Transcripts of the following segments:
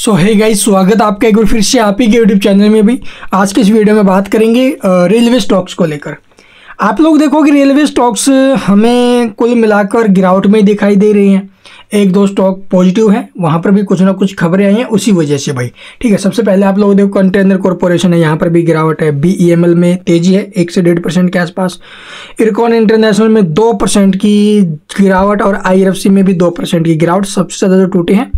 सो hey guys, स्वागत आपका एक बार फिर से आप ही के यूट्यूब चैनल में। भी आज के इस वीडियो में बात करेंगे रेलवे स्टॉक्स को लेकर। आप लोग देखो कि रेलवे स्टॉक्स हमें कुल मिलाकर गिरावट में दिखाई दे रही हैं। एक दो स्टॉक पॉजिटिव है, वहाँ पर भी कुछ ना कुछ खबरें आई हैं उसी वजह से भाई, ठीक है। सबसे पहले आप लोग देखो कंटेनर कॉरपोरेशन है, यहाँ पर भी गिरावट है। BEML में तेजी है 1 से 1.5% के आसपास। इरकॉन इंटरनेशनल में 2% की गिरावट और IRFC में भी 2% की गिरावट। सबसे ज़्यादा जो टूटे हैं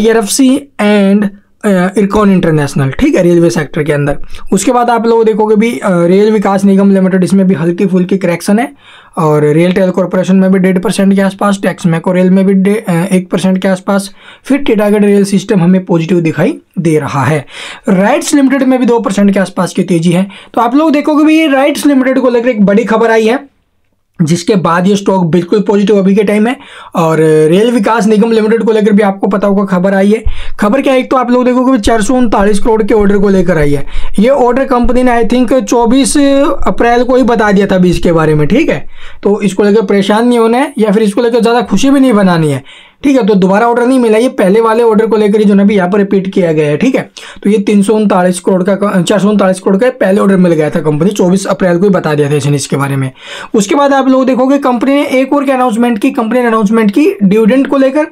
IRFC एंड इरकॉन इंटरनेशनल, ठीक है, रेलवे सेक्टर के अंदर। उसके बाद आप लोग देखोगे भी रेल विकास निगम लिमिटेड, इसमें भी हल्की फुल्की करेक्शन है। और रेल टेल कॉर्पोरेशन में भी 1.5% के आसपास, टैक्स मैको रेल में भी 1% के आसपास। फिर टीटागढ़ रेल सिस्टम हमें पॉजिटिव दिखाई दे रहा है। राइट्स लिमिटेड में भी 2% के आसपास की तेजी है। तो आप लोग देखोगे भी राइट्स लिमिटेड को लेकर एक बड़ी खबर आई है, जिसके बाद ये स्टॉक बिल्कुल पॉजिटिव अभी के टाइम है। और रेल विकास निगम लिमिटेड को लेकर भी आपको पता होगा खबर आई है। खबर क्या है, एक तो आप लोग देखोगे 439 करोड़ के ऑर्डर को लेकर आई है। ये ऑर्डर कंपनी ने आई थिंक 24 अप्रैल को ही बता दिया था भी इसके बारे में, ठीक है। तो इसको लेकर परेशान नहीं होना है या फिर इसको लेकर ज़्यादा खुशी भी नहीं बनानी है, ठीक है। तो दोबारा ऑर्डर नहीं मिला, ये पहले वाले ऑर्डर को लेकर जो ना भी यहाँ पर रिपीट किया गया है, ठीक है। तो ये 339 करोड़ का 439 करोड़ का पहले ऑर्डर मिल गया था। कंपनी 24 अप्रैल को ही बता दिया था इसने इसके बारे में। उसके बाद आप लोग देखोगे कंपनी ने एक और अनाउंसमेंट की, कंपनी ने अनाउंसमेंट की डिविडेंड को लेकर।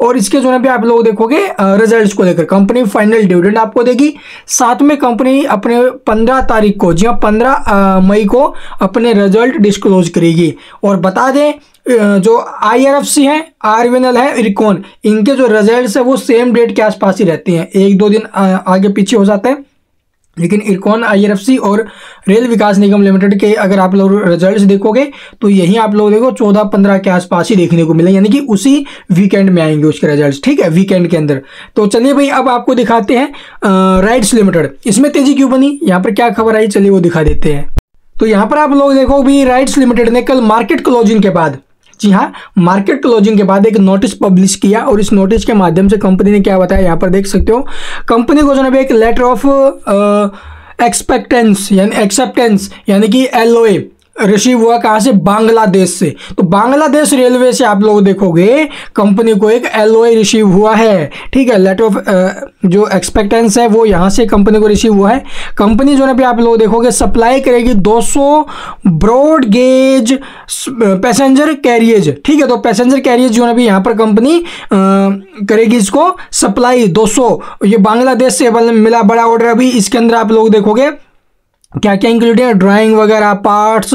और इसके जो ना भी आप लोग देखोगे रिजल्ट को लेकर कंपनी फाइनल डिविडेंड आपको देगी। साथ में कंपनी अपने 15 तारीख को, जी हाँ 15 मई को अपने रिजल्ट डिस्क्लोज करेगी। और बता दें जो IRFC है, RVNL है, इरकॉन, इनके जो रिजल्ट्स है वो सेम डेट के आसपास ही रहती हैं, एक दो दिन आगे पीछे हो जाते हैं। लेकिन इरकॉन, IRFC और रेल विकास निगम लिमिटेड के अगर आप लोग रिजल्ट्स देखोगे तो यही आप लोग देखो 14-15 के आसपास ही देखने को मिले, यानी कि उसी वीकेंड में आएंगे उसके रिजल्ट्स, ठीक है, वीकेंड के अंदर। तो चलिए भाई, अब आपको दिखाते हैं राइट्स लिमिटेड, इसमें तेजी क्यों बनी, यहाँ पर क्या खबर आई, चलिए वो दिखा देते हैं। तो यहाँ पर आप लोग देखो भी राइट्स लिमिटेड ने कल मार्केट क्लोजिंग के बाद, जी हाँ मार्केट क्लोजिंग के बाद एक नोटिस पब्लिश किया। और इस नोटिस के माध्यम से कंपनी ने क्या बताया, यहाँ पर देख सकते हो। कंपनी को जो है एक लेटर ऑफ एक्सेप्टेंस यानी कि LOA रिसीव हुआ, कहाँ से, बांग्लादेश से। तो बांग्लादेश रेलवे से आप लोग देखोगे कंपनी को एक LOA रिसीव हुआ है, ठीक है, लेटर ऑफ जो एक्सपेक्टेंस है वो यहाँ से कंपनी को रिसीव हुआ है। कंपनी जो है आप लोग देखोगे सप्लाई करेगी 200 ब्रॉड गेज पैसेंजर कैरियज, ठीक है। तो पैसेंजर कैरियज जो है अभी यहाँ पर कंपनी करेगी इसको सप्लाई 200। ये बांग्लादेश से मिला बड़ा ऑर्डर। अभी इसके अंदर आप लोग देखोगे क्या क्या इंक्लूड है, ड्राइंग वगैरह, पार्ट्स,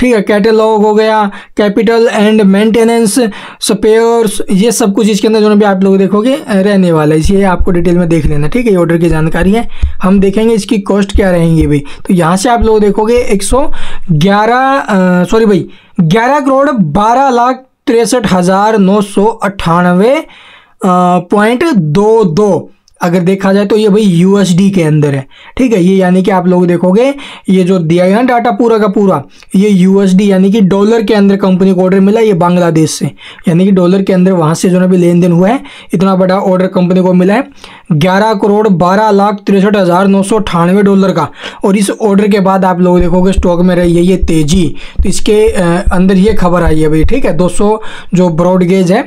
ठीक है, कैटलॉग हो गया, कैपिटल एंड मेंटेनेंस, स्पेयर्स, ये सब कुछ इसके अंदर जो भी आप लोग देखोगे रहने वाला है। इसलिए आपको डिटेल में देख लेना, ठीक है। ये ऑर्डर की जानकारी है, हम देखेंगे इसकी कॉस्ट क्या रहेंगी भाई। तो यहाँ से आप लोग देखोगे 11,12,63,998.22 अगर देखा जाए तो ये भाई USD के अंदर है, ठीक है। ये यानी कि आप लोग देखोगे ये जो दिया गया ना डाटा पूरा का पूरा, ये USD यानी कि डॉलर के अंदर कंपनी को ऑर्डर मिला। ये बांग्लादेश से यानी कि डॉलर के अंदर वहाँ से जो ना भी लेन देन हुआ है, इतना बड़ा ऑर्डर कंपनी को मिला है $11,12,63,998 का। और इस ऑर्डर के बाद आप लोग देखोगे स्टॉक में रही है ये तेजी। तो इसके अंदर ये खबर आई है भाई, ठीक है, 200 जो ब्रॉड गेज है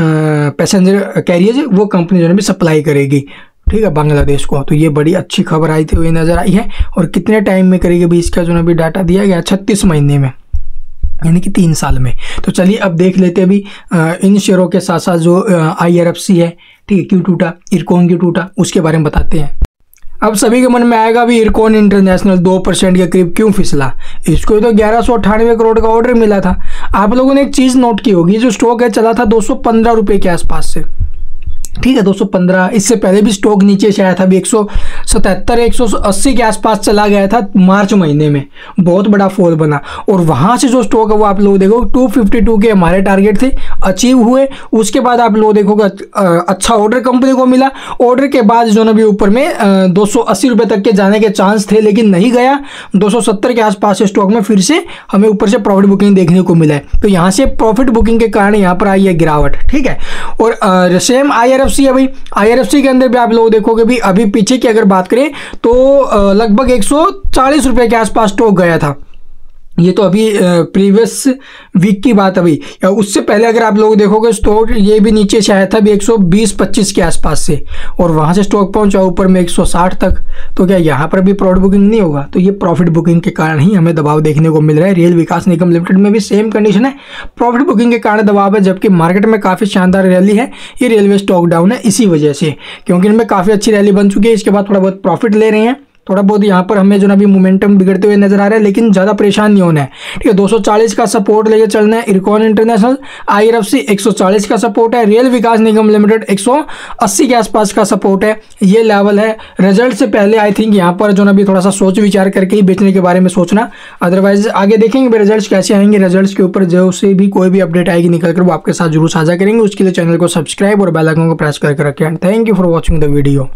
पैसेंजर कैरियर वो कंपनी जो है भी सप्लाई करेगी, ठीक है, बांग्लादेश को। तो ये बड़ी अच्छी खबर आई थी, वही नज़र आई है। और कितने टाइम में करेगी भी, इसका जो है भी डाटा दिया गया 36 महीने में, यानी कि 3 साल में। तो चलिए अब देख लेते हैं भी इन शेयरों के साथ साथ जो IRFC है, ठीक है, क्यों टूटा, इरकॉन क्यों टूटा, उसके बारे में बताते हैं। अब सभी के मन में आएगा भी इरकॉन इंटरनेशनल 2% के करीब क्यों फिसला, इसको तो 1198 करोड़ का ऑर्डर मिला था। आप लोगों ने एक चीज़ नोट की होगी, जो स्टॉक है चला था 215 रुपये के आसपास से, ठीक है, 215। इससे पहले भी स्टॉक नीचे से आया था भी 177-180 के आसपास चला गया था मार्च महीने में, बहुत बड़ा फॉल बना। और वहाँ से जो स्टॉक है वो आप लोग देखो 252 के हमारे टारगेट थे, अचीव हुए। उसके बाद आप लोग देखोगे अच्छा ऑर्डर कंपनी को मिला। ऑर्डर के बाद जो ना भी ऊपर में 280 रुपये तक के जाने के चांस थे, लेकिन नहीं गया। 270 के आसपास स्टॉक में फिर से हमें ऊपर से प्रॉफिट बुकिंग देखने को मिला है। तो यहाँ से प्रॉफिट बुकिंग के कारण यहाँ पर आई है गिरावट, ठीक है। और सेम IRFC है भाई, IRFC के अंदर भी आप लोग देखोगे भी अभी पीछे की अगर बात करें तो लगभग 140 रुपये के आसपास स्टॉक गया था। ये तो अभी प्रीवियस वीक की बात, अभी उससे पहले अगर आप लोग देखोगे स्टॉक ये भी नीचे से आया था भी 120-25 के आसपास से, और वहाँ से स्टॉक पहुँचा ऊपर में 160 तक। तो क्या यहाँ पर भी प्रॉफिट बुकिंग नहीं होगा? तो ये प्रॉफिट बुकिंग के कारण ही हमें दबाव देखने को मिल रहा है। रेल विकास निगम लिमिटेड में भी सेम कंडीशन है, प्रॉफिट बुकिंग के कारण दबाव है, जबकि मार्केट में काफ़ी शानदार रैली है। ये रेलवे स्टॉक डाउन है इसी वजह से, क्योंकि इनमें काफ़ी अच्छी रैली बन चुकी है, इसके बाद थोड़ा बहुत प्रॉफिट ले रहे हैं, थोड़ा बहुत यहाँ पर हमें जो ना अभी मोमेंटम बिगड़ते हुए नजर आ रहा है, लेकिन ज़्यादा परेशान नहीं होना है। ठीक है, 240 का सपोर्ट लेके चलना है। इरकॉन इंटरनेशनल IRFC 140 का सपोर्ट है। रेल विकास निगम लिमिटेड 180 के आसपास का सपोर्ट है, ये लेवल है। रिजल्ट से पहले आई थिंक यहाँ पर जो ना अभी थोड़ा सा सोच विचार करके ही बेचने के बारे में सोचना, अदरवाइज आगे देखेंगे रिजल्ट्स कैसे आएंगे। रिजल्ट्स के ऊपर जो से भी कोई भी अपडेट आएगी निकल कर वो आपके साथ जरूर साझा करेंगे। उसके लिए चैनल को सब्सक्राइब और बेल आइकन को प्रेस करके रखें। Thank you for watching the video.